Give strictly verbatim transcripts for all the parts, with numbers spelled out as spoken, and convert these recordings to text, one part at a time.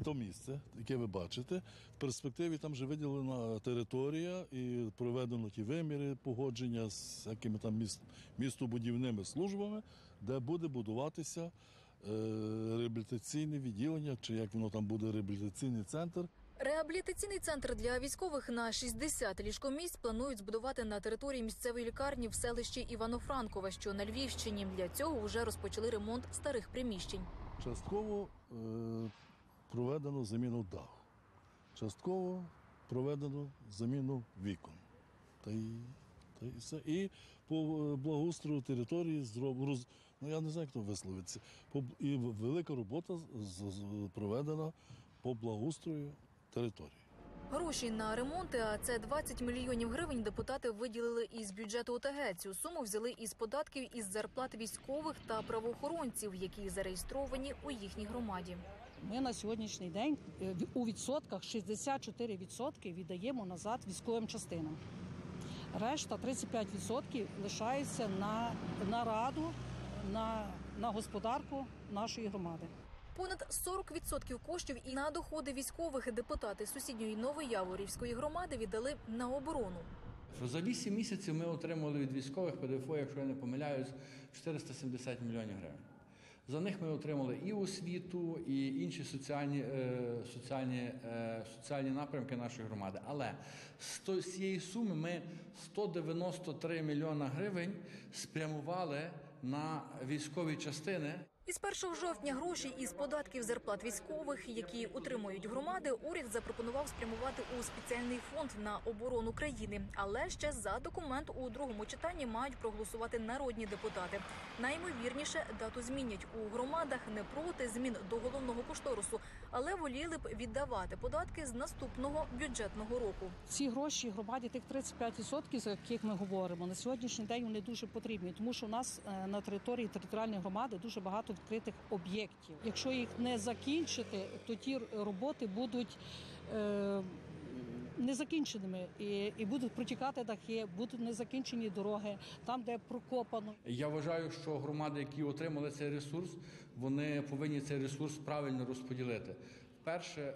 Ото місце, яке ви бачите, в перспективі там вже виділена територія і проведено ті виміри, погодження з якими там міст, містобудівними службами, де буде будуватися е, реабілітаційне відділення, чи як воно там буде, реабілітаційний центр. Реабілітаційний центр для військових на шістдесят ліжкомісць планують збудувати на території місцевої лікарні в селищі Івано-Франкове, що на Львівщині. Для цього вже розпочали ремонт старих приміщень. Частково е, проведено заміну даху, частково проведено заміну вікон. Та й, та й все. І по благоустрою території зроблено, роз... ну я не знаю, хто висловиться. По... І велика робота проведена по благоустрою території. Гроші на ремонти, а це двадцять мільйонів гривень, депутати виділили із бюджету О Те Ге. Цю суму взяли із податків із зарплат військових та правоохоронців, які зареєстровані у їхній громаді. Ми на сьогоднішній день у відсотках шістдесят чотири відсотки віддаємо назад військовим частинам. Решта тридцять п'ять відсотків лишається на, на раду, на, на господарку нашої громади. Понад сорок відсотків коштів і на доходи військових депутати сусідньої Новояворівської громади віддали на оборону. За вісім місяців ми отримали від військових Пе Де Еф О, якщо я не помиляюсь, чотириста сімдесят мільйонів гривень. За них ми отримали і освіту, і інші соціальні, соціальні, соціальні напрямки нашої громади. Але з цієї суми ми сто дев'яносто три мільйона гривень спрямували на військові частини. Із першого жовтня гроші із податків зарплат військових, які утримують громади, уряд запропонував спрямувати у спеціальний фонд на оборону країни. Але ще за документ у другому читанні мають проголосувати народні депутати. Наймовірніше, дату змінять. У громадах не проти змін до головного кошторису, але воліли б віддавати податки з наступного бюджетного року. Ці гроші громаді, тих тридцять п'ять відсотків, за яких ми говоримо, на сьогоднішній день вони дуже потрібні, тому що у нас на території територіальної громади дуже багато відкритих об'єктів. Якщо їх не закінчити, то ті роботи будуть е, незакінченими і, і будуть протікати дахи, будуть незакінчені дороги, там, де прокопано. Я вважаю, що громади, які отримали цей ресурс, вони повинні цей ресурс правильно розподілити. Перше,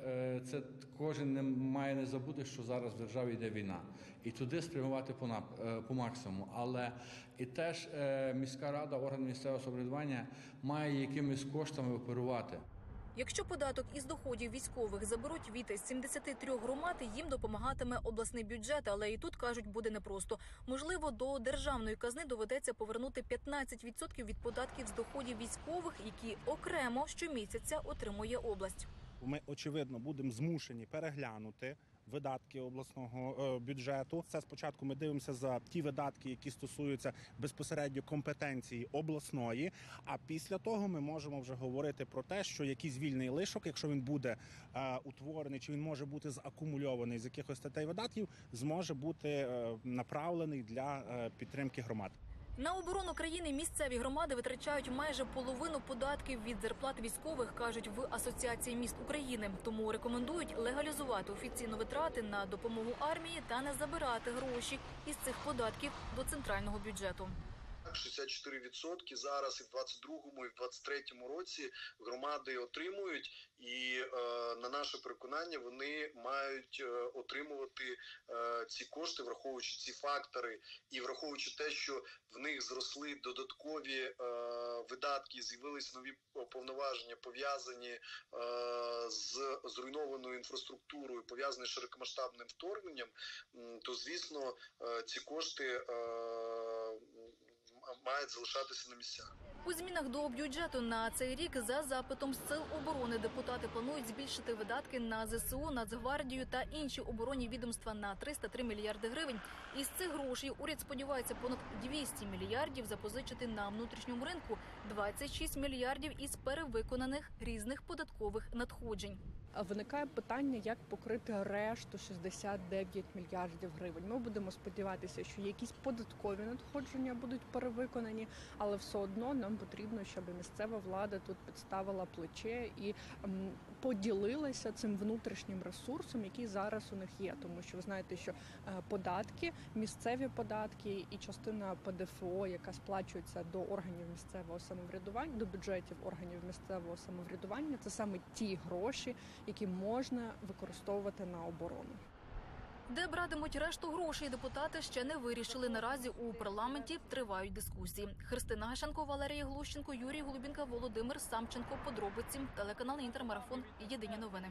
це кожен не має не забути, що зараз в державі йде війна. І туди спрямувати по, нап... по максимуму. Але і теж міська рада, орган місцевого самоврядування має якимись коштами оперувати. Якщо податок із доходів військових заберуть від сімдесяти трьох громад, їм допомагатиме обласний бюджет. Але і тут, кажуть, буде непросто. Можливо, до державної казни доведеться повернути п'ятнадцять відсотків від податків з доходів військових, які окремо щомісяця отримує область. Ми, очевидно, будемо змушені переглянути видатки обласного бюджету. Це спочатку ми дивимося за ті видатки, які стосуються безпосередньо компетенції обласної, а після того ми можемо вже говорити про те, що якийсь вільний лишок, якщо він буде е, утворений, чи він може бути закумульований з якихось статей видатків, зможе бути е, направлений для е, підтримки громад. На оборону країни місцеві громади витрачають майже половину податків від зарплат військових, кажуть в Асоціації міст України. Тому рекомендують легалізувати офіційні витрати на допомогу армії та не забирати гроші із цих податків до центрального бюджету. шістдесят чотири відсотки зараз і в двадцять другому, і в двадцять третьому році громади отримують, і е, на наше переконання, вони мають е, отримувати е, ці кошти, враховуючи ці фактори і враховуючи те, що в них зросли додаткові е, видатки, з'явились нові повноваження, пов'язані е, з зруйнованою інфраструктурою, пов'язані з широкомасштабним вторгненням, то, звісно, е, ці кошти е, мають залишатися на місцях. У змінах до бюджету на цей рік за запитом Сил оборони депутати планують збільшити видатки на Зе Се У, Нацгвардію та інші оборонні відомства на триста три мільярди гривень. Із цих грошей уряд сподівається понад двісті мільярдів запозичити на внутрішньому ринку, двадцять шість мільярдів із перевиконаних різних податкових надходжень. Виникає питання, як покрити решту шістдесят дев'ять мільярдів гривень. Ми будемо сподіватися, що якісь податкові надходження будуть перевиконані, але все одно нам потрібно, щоб місцева влада тут підставила плече і поділилася цим внутрішнім ресурсом, який зараз у них є. Тому що ви знаєте, що податки, місцеві податки і частина Пе Де Еф О, яка сплачується до органів місцевого самоврядування, до бюджетів органів місцевого самоврядування, це саме ті гроші, які можна використовувати на оборону. Де братимуть решту грошей, депутати ще не вирішили. Наразі у парламенті тривають дискусії. Христина Гащенко, Валерія Глущенко, Юрій Глубінка, Володимир Самченко. Подробиці. Телеканал «Інтермарафон». Єдині новини.